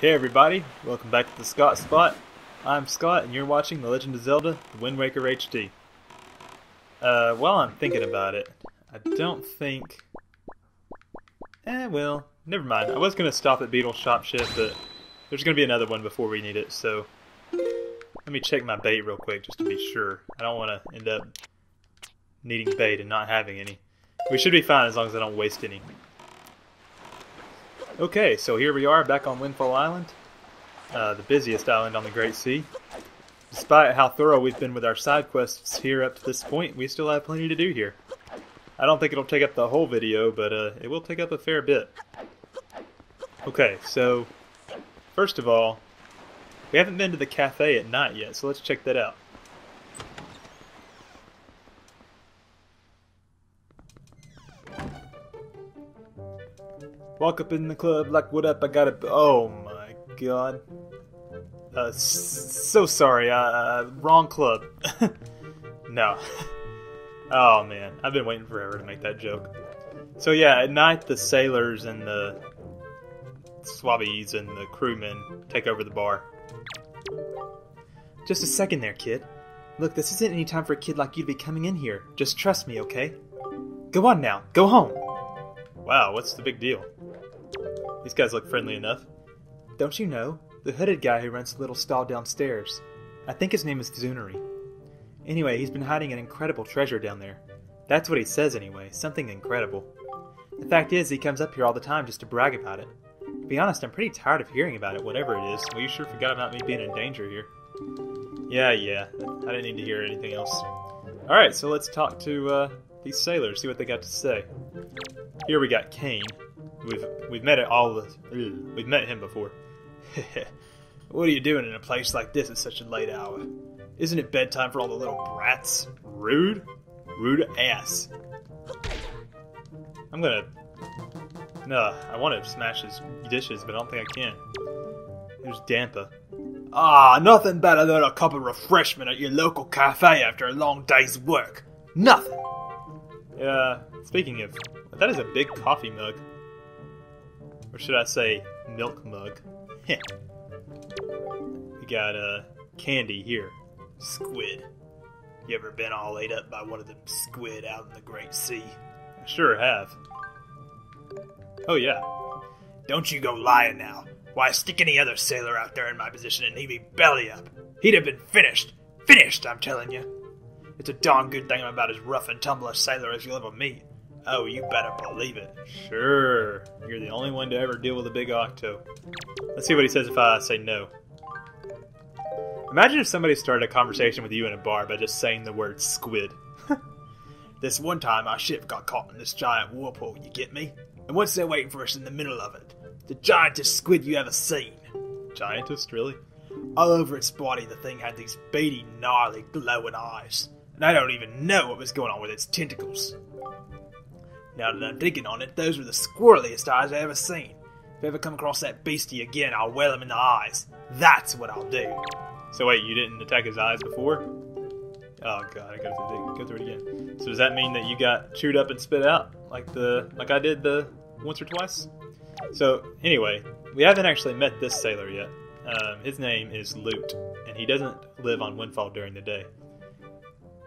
Hey everybody, welcome back to the Scott Spot. I'm Scott and you're watching The Legend of Zelda, The Wind Waker HD. While I'm thinking about it, I don't think... well, never mind. I was going to stop at Beetle Shop Shift, but there's going to be another one before we need it, so... Let me check my bait real quick just to be sure. I don't want to end up needing bait and not having any. We should be fine as long as I don't waste any. Okay, so here we are back on Windfall Island, the busiest island on the Great Sea. Despite how thorough we've been with our side quests here up to this point, we still have plenty to do here. I don't think it'll take up the whole video, but it will take up a fair bit. Okay, so first of all, we haven't been to the cafe at night yet, so let's check that out. Walk up in the club like, what up, I got it. Oh my god. So sorry, wrong club. No. Oh man, I've been waiting forever to make that joke. So yeah, at night the sailors and the swabbies and the crewmen take over the bar. Just a second there, kid. Look, this isn't any time for a kid like you to be coming in here. Just trust me, okay? Go on now, go home. Wow, what's the big deal? These guys look friendly enough. Don't you know? The hooded guy who runs the little stall downstairs. I think his name is Zunari. Anyway, he's been hiding an incredible treasure down there. That's what he says anyway, something incredible. The fact is, he comes up here all the time just to brag about it. To be honest, I'm pretty tired of hearing about it, whatever it is. Well, you sure forgot about me being in danger here. Yeah, I didn't need to hear anything else. Alright, so let's talk to these sailors, see what they got to say. Here we got Kane. We've met him before. What are you doing in a place like this at such a late hour? Isn't it bedtime for all the little brats? Rude? Rude ass. I'm gonna... No, I want to smash his dishes, but I don't think I can. There's Dampa. Ah, nothing better than a cup of refreshment at your local cafe after a long day's work. Nothing! Speaking of... That is a big coffee mug. Or should I say, milk mug. We got, candy here. Squid. You ever been all ate up by one of them squid out in the Great Sea? I sure have. Oh, yeah. Don't you go lying now. Why, stick any other sailor out there in my position and he'd be belly up. He'd have been finished. Finished, I'm telling you. It's a darn good thing I'm about as rough and tumble a sailor as you'll ever meet. Oh, you better believe it. Sure. You're the only one to ever deal with a big octo. Let's see what he says if I say no. Imagine if somebody started a conversation with you in a bar by just saying the word squid. This one time our ship got caught in this giant whirlpool, you get me? And what's there waiting for us in the middle of it? The giantest squid you ever seen. Giantest, really? All over its body the thing had these beady, gnarly, glowing eyes. And I don't even know what was going on with its tentacles. Now that I'm thinking on it, those were the squirreliest eyes I ever seen. If I ever come across that beastie again, I'll whale him in the eyes. That's what I'll do. So wait, you didn't attack his eyes before? Oh god, I gotta go through it again. So does that mean that you got chewed up and spit out, like I did the once or twice? So anyway, we haven't actually met this sailor yet. His name is Lute, and he doesn't live on Windfall during the day.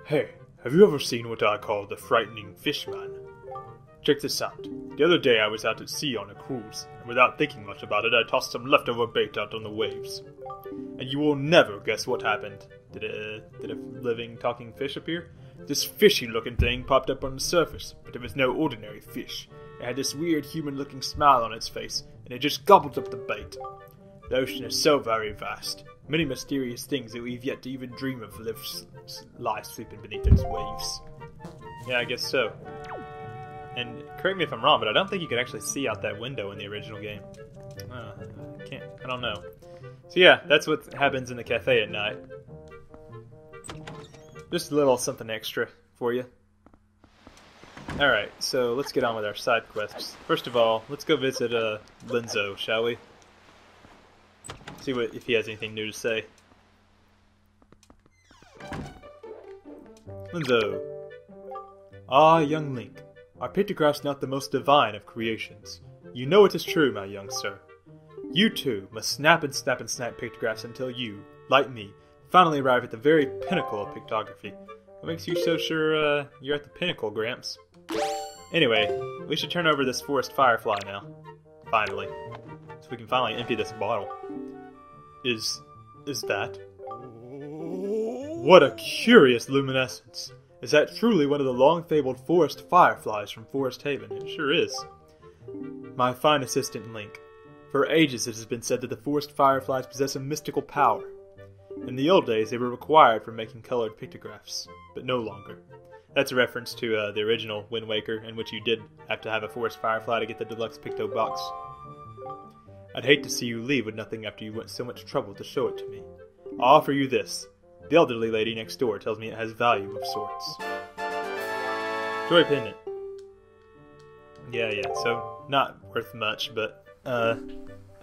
Hey, have you ever seen what I call the frightening fishman? Check this out. The other day I was out at sea on a cruise, and without thinking much about it, I tossed some leftover bait out on the waves. And you will never guess what happened. Did a living, talking fish appear? This fishy-looking thing popped up on the surface, but it was no ordinary fish. It had this weird human-looking smile on its face, and it just gobbled up the bait. The ocean is so very vast. Many mysterious things that we've yet to even dream of lie sleeping beneath its waves. Yeah, I guess so. And correct me if I'm wrong, but I don't think you could actually see out that window in the original game. I don't know. So yeah, that's what happens in the cafe at night. Just a little something extra for you. Alright, so let's get on with our side quests. First of all, let's go visit Lenzo, shall we? See what if he has anything new to say. Lenzo. Ah, young Link. Our pictograph's not the most divine of creations. You know it is true, my young sir. You too must snap and snap and snap pictographs until you, like me, finally arrive at the very pinnacle of pictography. What makes you so sure you're at the pinnacle, Gramps? Anyway, we should turn over this forest firefly now. Finally. So we can finally empty this bottle. Is that? What a curious luminescence. Is that truly one of the long-fabled forest fireflies from Forest Haven? It sure is. My fine assistant, Link. For ages it has been said that the forest fireflies possess a mystical power. In the old days, they were required for making colored pictographs, but no longer. That's a reference to the original Wind Waker, in which you did have to have a forest firefly to get the deluxe picto box. I'd hate to see you leave with nothing after you went so much trouble to show it to me. I'll offer you this. The elderly lady next door tells me it has value of sorts. Joy Pendant. Yeah, so not worth much, but I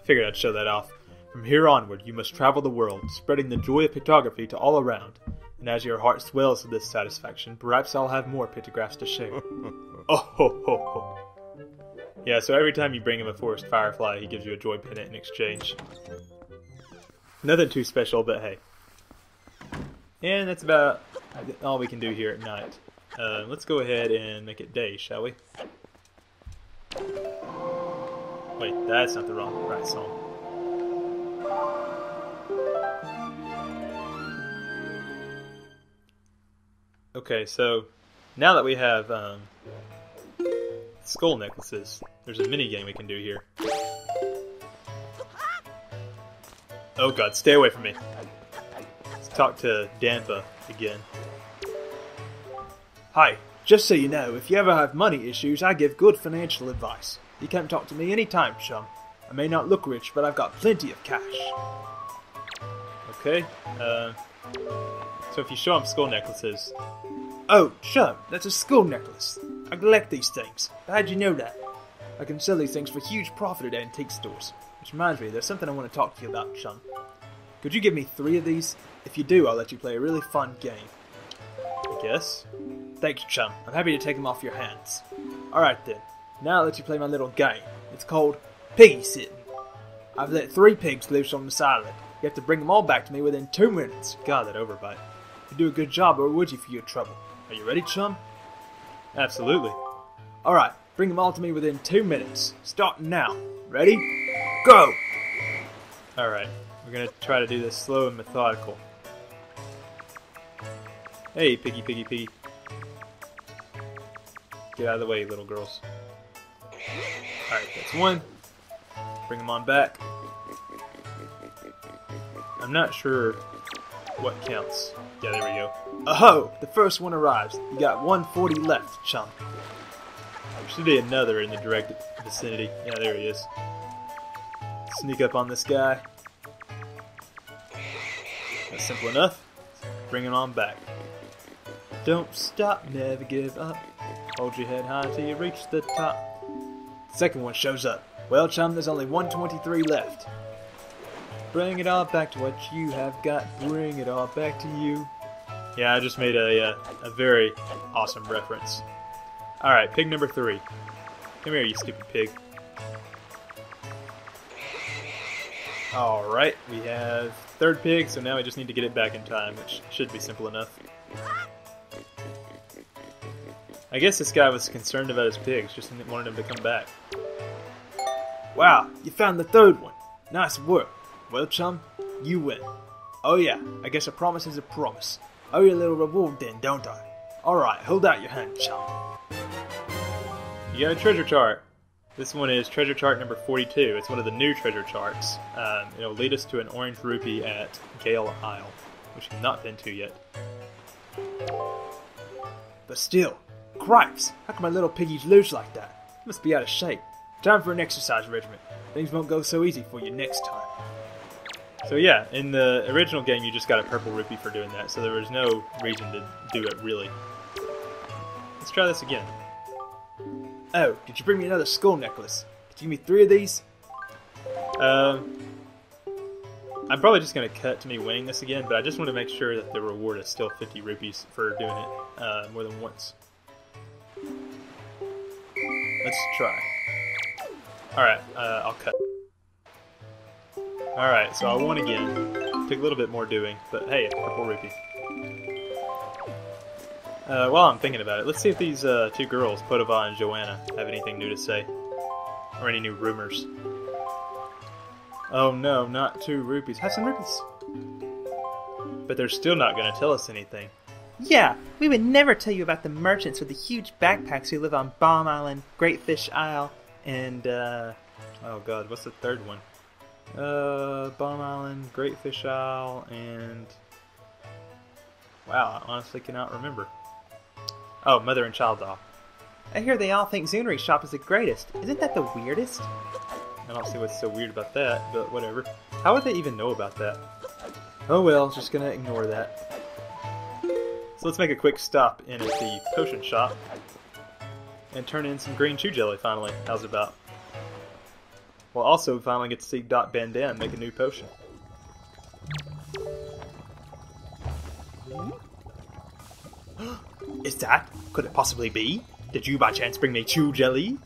figured I'd show that off. From here onward, you must travel the world, spreading the joy of pictography to all around. And as your heart swells to this satisfaction, perhaps I'll have more pictographs to share. Oh ho ho ho. Yeah, so every time you bring him a forest firefly, he gives you a joy pendant in exchange. Nothing too special, but hey. And that's about all we can do here at night. Let's go ahead and make it day, shall we? Wait, that's not the right song. Okay, so now that we have skull necklaces, there's a minigame we can do here. Oh god, stay away from me. Let's talk to Dampa again. Hi, just so you know, if you ever have money issues, I give good financial advice. You can talk to me anytime, chum. I may not look rich, but I've got plenty of cash. Okay, so if you show him skull necklaces... Oh, chum, that's a skull necklace. I collect these things. How'd you know that? I can sell these things for huge profit at antique stores. Which reminds me, there's something I want to talk to you about, chum. Could you give me 3 of these? If you do, I'll let you play a really fun game. I guess. Thank you, chum. I'm happy to take them off your hands. Alright then, now I'll let you play my little game. It's called Piggy Sitting. I've let 3 pigs loose on this island. You have to bring them all back to me within 2 minutes. God, that overbite. You'd do a good job, or would you, for your trouble? Are you ready, chum? Absolutely. Alright, bring them all to me within 2 minutes. Start now. Ready? Go! Alright, we're gonna try to do this slow and methodical. Hey, piggy, piggy, piggy. Get out of the way, little girls. Alright, that's 1. Bring them on back. I'm not sure what counts. Yeah, there we go. Oh-ho! The first one arrives. You got 140 left, chum. There should be another in the direct vicinity. Yeah, there he is. Sneak up on this guy. That's simple enough. Bring him on back. Don't stop, never give up. Hold your head high till you reach the top. Second one shows up. Well, chum, there's only 123 left. Bring it all back to what you have got. Bring it all back to you. Yeah, I just made a very awesome reference. Alright, pig number 3. Come here, you stupid pig. Alright, we have 3rd pig, so now we just need to get it back in time, which should be simple enough. I guess this guy was concerned about his pigs, just wanted him to come back. Wow, you found the 3rd one. Nice work. Well, chum, you win. Oh yeah, I guess a promise is a promise. Owe you a little reward then, don't I? Alright, hold out your hand, chum. You got a treasure chart. This one is treasure chart number 42. It's one of the new treasure charts. It'll lead us to an orange rupee at Gale Isle, which we've not been to yet. But still, cripes, how come my little piggy's loose like that? Must be out of shape. Time for an exercise regimen. Things won't go so easy for you next time. So yeah, in the original game you just got a purple rupee for doing that, so there was no reason to do it, really. Let's try this again. Oh, did you bring me another skull necklace? Did you give me 3 of these? I'm probably just going to cut to me winning this again, but I just want to make sure that the reward is still 50 rupees for doing it more than once. Let's try. Alright, I'll cut. Alright, so I won again. Took a little bit more doing, but hey, purple rupee. While I'm thinking about it, let's see if these two girls, Podova and Joanna, have anything new to say. Or any new rumors. Oh no, not 2 rupees. Have some rupees. But they're still not going to tell us anything. Yeah, we would never tell you about the merchants with the huge backpacks who live on Bomb Island, Great Fish Isle, and, oh god, what's the third one? Bomb Island, Great Fish Isle, and... wow, I honestly cannot remember. Oh, Mother and Child Isle. I hear they all think Zunari's shop is the greatest. Isn't that the weirdest? I don't see what's so weird about that, but whatever. How would they even know about that? Oh well, just gonna ignore that. So let's make a quick stop in at the potion shop and turn in some green chew jelly finally. How's it about? We'll also finally get to see Doc Bandam make a new potion. Is that? Could it possibly be? Did you by chance bring me chew jelly?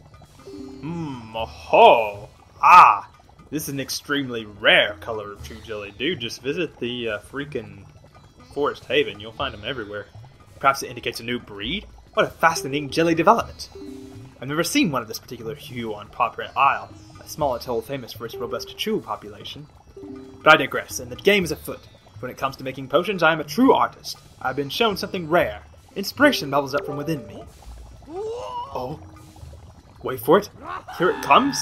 Oh-ho! Ah! This is an extremely rare color of chew jelly. Dude, just visit the freaking Forest Haven. You'll find them everywhere. Perhaps it indicates a new breed? What a fascinating jelly development! I've never seen one of this particular hue on Pawprint Isle, a small atoll famous for its robust chew population. But I digress, and the game is afoot. When it comes to making potions, I am a true artist. I have been shown something rare. Inspiration bubbles up from within me. Oh... wait for it. Here it comes.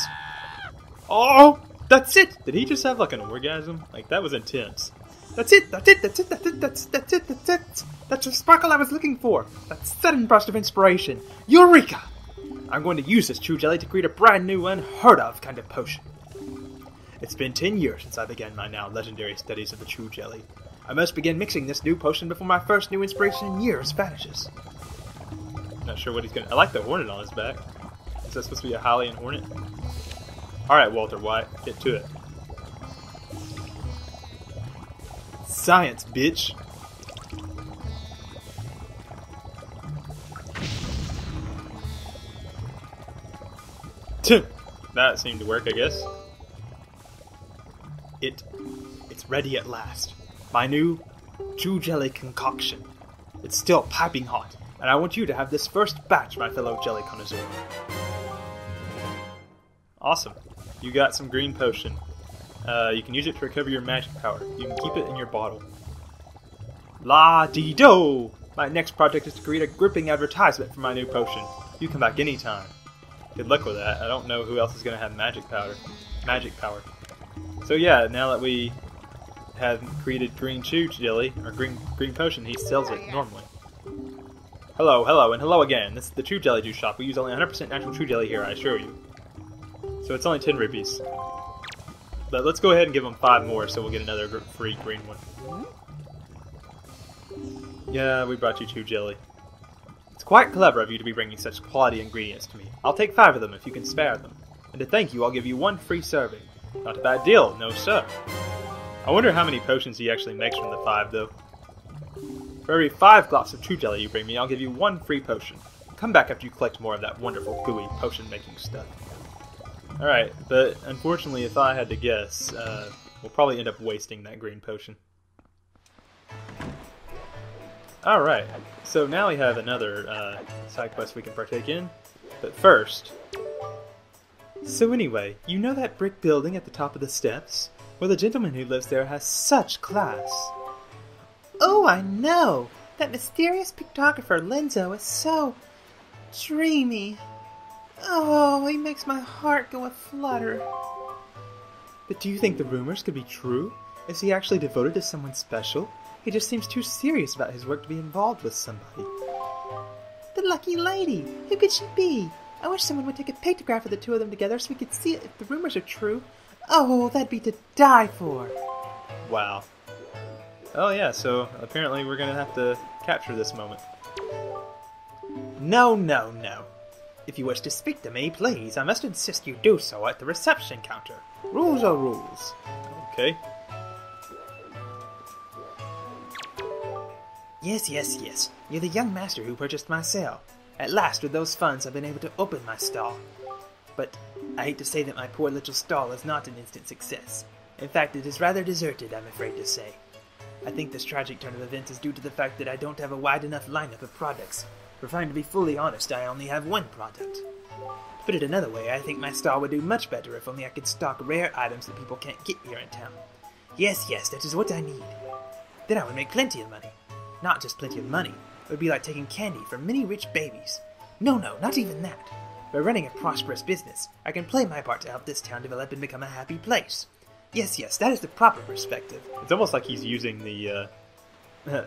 Oh, that's it. Did he just have like an orgasm? Like that was intense. That's it. That's it. That's it. That's it. That's it. That's it. That's it. That's the sparkle I was looking for. That sudden burst of inspiration. Eureka! I'm going to use this chew jelly to create a brand new, unheard of kind of potion. It's been 10 years since I began my now legendary studies of the chew jelly. I must begin mixing this new potion before my first new inspiration in years vanishes. Not sure what he's gonna. I like the hornet on his back. Is that supposed to be a Hylian hornet? Alright, Walter White, get to it. Science, bitch! That seemed to work, I guess. It's ready at last. My new chew jelly concoction. It's still piping hot, and I want you to have this first batch, my fellow jelly connoisseur. Awesome. You got some green potion. You can use it to recover your magic power. You can keep it in your bottle. La-dee-do! My next project is to create a gripping advertisement for my new potion. You come back anytime. Good luck with that. I don't know who else is going to have magic powder. So yeah, now that we have created green chew jelly, or green potion, he sells it normally. Hello, hello, and hello again. This is the Chew Jelly Juice Shop. We use only 100% natural chew jelly here, I assure you. So it's only 10 rupees. But let's go ahead and give them 5 more so we'll get another free green one. Yeah, we brought you chew jelly. It's quite clever of you to be bringing such quality ingredients to me. I'll take 5 of them if you can spare them. And to thank you, I'll give you 1 free serving. Not a bad deal, no sir. I wonder how many potions he actually makes from the 5, though. For every 5 glops of chew jelly you bring me, I'll give you 1 free potion. Come back after you collect more of that wonderful, gooey potion-making stuff. Alright, but unfortunately, if I had to guess, we'll probably end up wasting that green potion. Alright, so now we have another side quest we can partake in, but first... So anyway, you know that brick building at the top of the steps? Well, the gentleman who lives there has such class. Oh, I know! That mysterious pictographer Lenzo is so... dreamy. Oh, he makes my heart go a-flutter. But do you think the rumors could be true? Is he actually devoted to someone special? He just seems too serious about his work to be involved with somebody. The lucky lady! Who could she be? I wish someone would take a pictograph of the two of them together so we could see if the rumors are true. Oh, that'd be to die for! Wow. Oh yeah, so apparently we're gonna have to capture this moment. No, no, no. If you wish to speak to me, please, I must insist you do so at the reception counter. Rules are rules. Okay. Yes, yes, yes. You're the young master who purchased my sale. At last, with those funds, I've been able to open my stall. But I hate to say that my poor little stall is not an instant success. In fact, it is rather deserted, I'm afraid to say. I think this tragic turn of events is due to the fact that I don't have a wide enough lineup of products. Refined to be fully honest, I only have one product. To put it another way, I think my stall would do much better if only I could stock rare items that people can't get here in town. Yes, yes, that is what I need. Then I would make plenty of money. Not just plenty of money. It would be like taking candy from many rich babies. No, no, not even that. By running a prosperous business, I can play my part to help this town develop and become a happy place. Yes, yes, that is the proper perspective. It's almost like he's using the,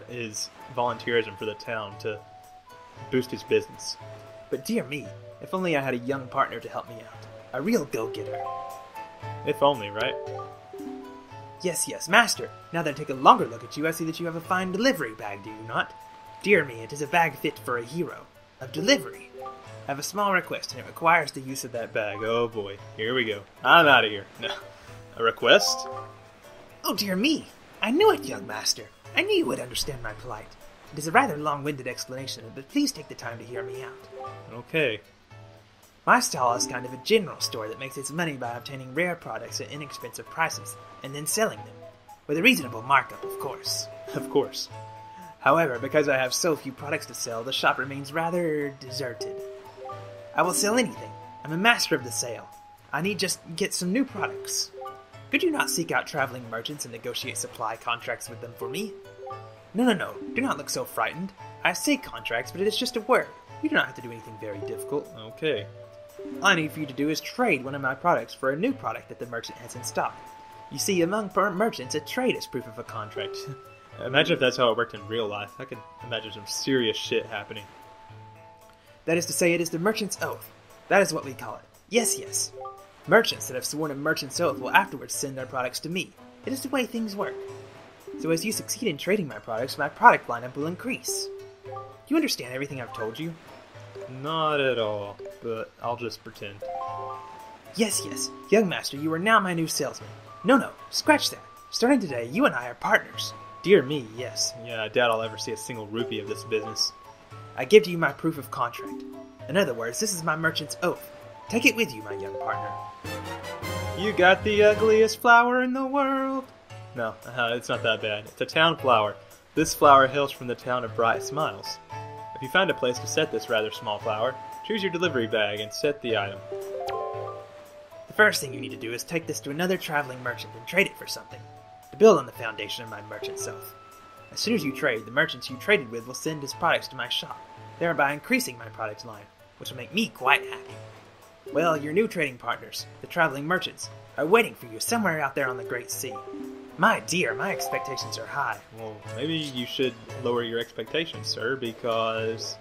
his volunteerism for the town to boost his business. But dear me, if only I had a young partner to help me out. A real go-getter. If only, right? Yes, yes, master. Now that I take a longer look at you, I see that you have a fine delivery bag, do you not? Dear me, it is a bag fit for a hero. Of delivery. I have a small request, and it requires the use of that bag. Oh boy, here we go. I'm out of here. No. A request? Oh dear me! I knew it, young master. I knew you would understand my plight. It is a rather long-winded explanation, but please take the time to hear me out. Okay. My stall is kind of a general store that makes its money by obtaining rare products at inexpensive prices, and then selling them. With a reasonable markup, of course. Of course. However, because I have so few products to sell, the shop remains rather deserted. I will sell anything. I'm a master of the sale. I need just get some new products. Could you not seek out traveling merchants and negotiate supply contracts with them for me? No, no, no. Do not look so frightened. I say contracts, but it is just a word. You do not have to do anything very difficult. Okay. All I need for you to do is trade one of my products for a new product that the merchant has in stock. You see, among merchants, a trade is proof of a contract. Imagine if that's how it worked in real life. I could imagine some serious shit happening. That is to say, it is the merchant's oath. That is what we call it. Yes, yes. Merchants that have sworn a merchant's oath will afterwards send their products to me. It is the way things work. So as you succeed in trading my products, my product lineup will increase. Do you understand everything I've told you? Not at all, but I'll just pretend. Yes, yes. Young master, you are now my new salesman. No, no, scratch that. Starting today, you and I are partners. Dear me, yes. Yeah, I doubt I'll ever see a single rupee of this business. I give to you my proof of contract. In other words, this is my merchant's oath. Take it with you, my young partner. You got the ugliest flower in the world. No, it's not that bad. It's a town flower. This flower hails from the town of Bright Smiles. If you find a place to set this rather small flower, choose your delivery bag and set the item. The first thing you need to do is take this to another traveling merchant and trade it for something, to build on the foundation of my merchant's oath. As soon as you trade, the merchants you traded with will send his products to my shop, thereby increasing my product line, which will make me quite happy. Well, your new trading partners, the traveling merchants, are waiting for you somewhere out there on the Great Sea. My dear, my expectations are high. Well, maybe you should lower your expectations, sir, because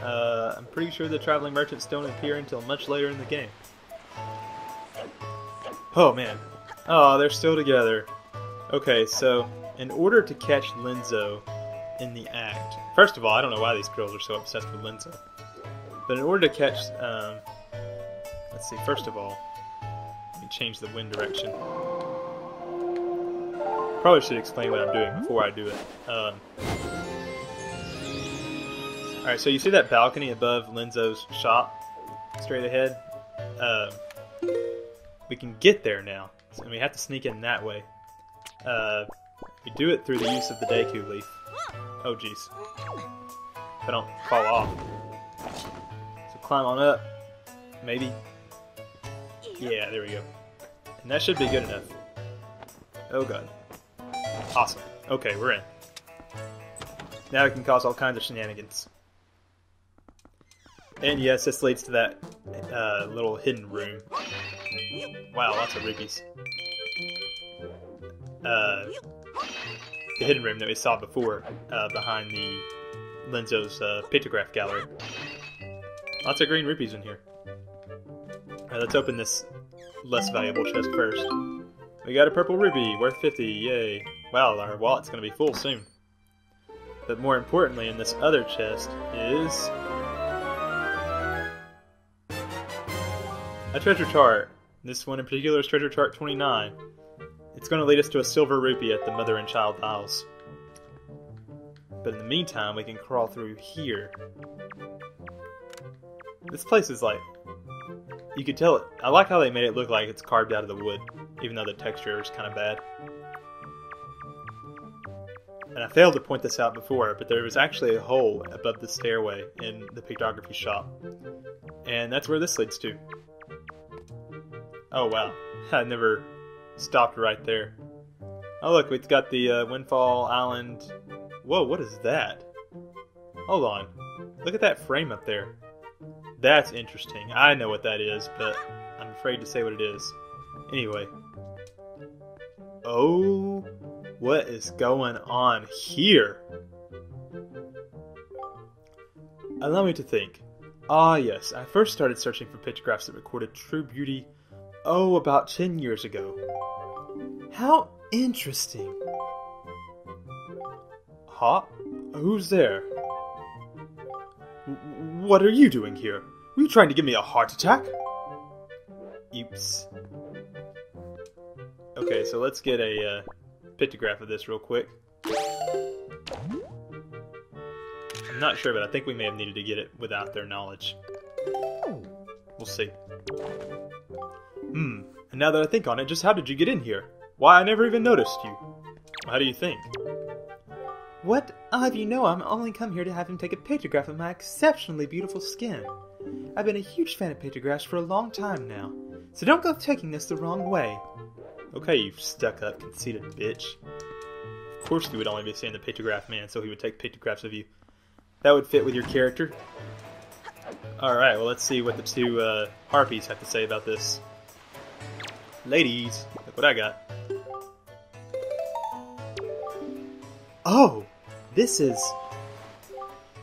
I'm pretty sure the traveling merchants don't appear until much later in the game. Oh, man. Oh, they're still together. Okay, so in order to catch Lenzo in the act... First of all, I don't know why these girls are so obsessed with Lenzo. But in order to catch... Let's see, first of all, let me change the wind direction. Probably should explain what I'm doing before I do it. Alright, so you see that balcony above Lenzo's shop, straight ahead? We can get there now, and we have to sneak in that way. We do it through the use of the Deku Leaf. Oh jeez. I don't fall off. So climb on up, maybe. Yeah, there we go. And that should be good enough. Oh god. Awesome. Okay, we're in. Now we can cause all kinds of shenanigans. And yes, this leads to that little hidden room. Wow, lots of rupees. The hidden room that we saw before, behind the Lenzo's pictograph gallery. Lots of green rupees in here. Alright, let's open this less valuable chest first. We got a purple ruby, worth 50, yay. Wow, our wallet's gonna be full soon. But more importantly, in this other chest is... a treasure chart. This one in particular is treasure chart 29. It's going to lead us to a silver rupee at the Mother and Child Isles. But in the meantime, we can crawl through here. This place is like... you could tell it... I like how they made it look like it's carved out of the wood. even though the texture is kind of bad. And I failed to point this out before, but there was actually a hole above the stairway in the pictography shop. And that's where this leads to. Oh wow, I never stopped right there. Oh look, we've got the Windfall Island. Whoa, what is that? Hold on, look at that frame up there. That's interesting. I know what that is, but I'm afraid to say what it is. Anyway. Oh, what is going on here? Allow me to think. Ah yes, I first started searching for pictographs that recorded true beauty, oh, about 10 years ago. How interesting. Huh? Who's there? What are you doing here? Were you trying to give me a heart attack? Oops. Okay, so let's get a pictograph of this real quick. I'm not sure, but I think we may have needed to get it without their knowledge. We'll see. Hmm, and now that I think on it, just how did you get in here? Why, I never even noticed you. How do you think? What? I'll have you know I'm only come here to have him take a pictograph of my exceptionally beautiful skin. I've been a huge fan of pictographs for a long time now, so don't go taking this the wrong way. Okay, you stuck-up, conceited bitch. Of course you would only be seeing the pictograph man, so he would take pictographs of you. That would fit with your character. Alright, well let's see what the two harpies have to say about this. Ladies, look what I got. Oh! This is...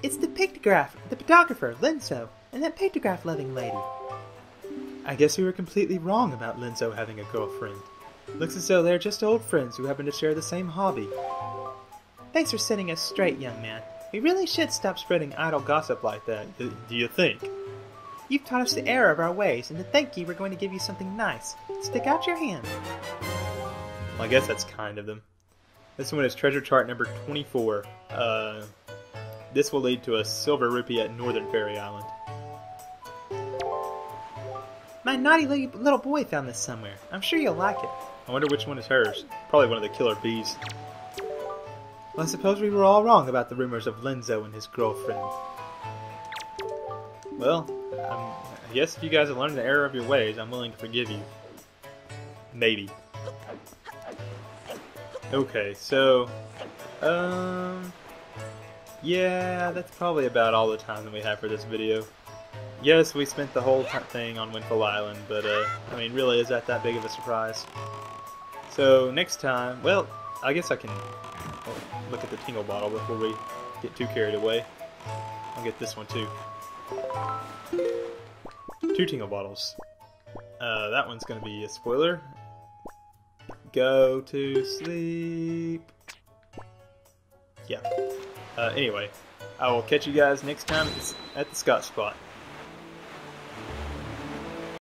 It's the pictograph, the photographer, Lenzo, and that pictograph-loving lady. I guess we were completely wrong about Lenzo having a girlfriend. Looks as though they're just old friends who happen to share the same hobby. Thanks for setting us straight, young man. We really should stop spreading idle gossip like that, do you think? You've taught us the error of our ways, and to thank you, we're going to give you something nice. Stick out your hand. Well, I guess that's kind of them. This one is treasure chart number 24. This will lead to a silver rupee at Northern Fairy Island. My naughty little boy found this somewhere. I'm sure you'll like it. I wonder which one is hers. Probably one of the killer bees. Well, I suppose we were all wrong about the rumors of Lenzo and his girlfriend. Well, I guess if you guys have learned the error of your ways, I'm willing to forgive you. Maybe. Okay, so, yeah, that's probably about all the time that we have for this video. Yes, we spent the whole thing on Windfall Island, but, I mean, really, is that big of a surprise? So, next time, well, I guess I can look at the tingle bottle before we get too carried away. I'll get this one, too. 2 tingle bottles. That one's gonna be a spoiler. Go to sleep. Yeah. Anyway, I will catch you guys next time at the Scotch Spot.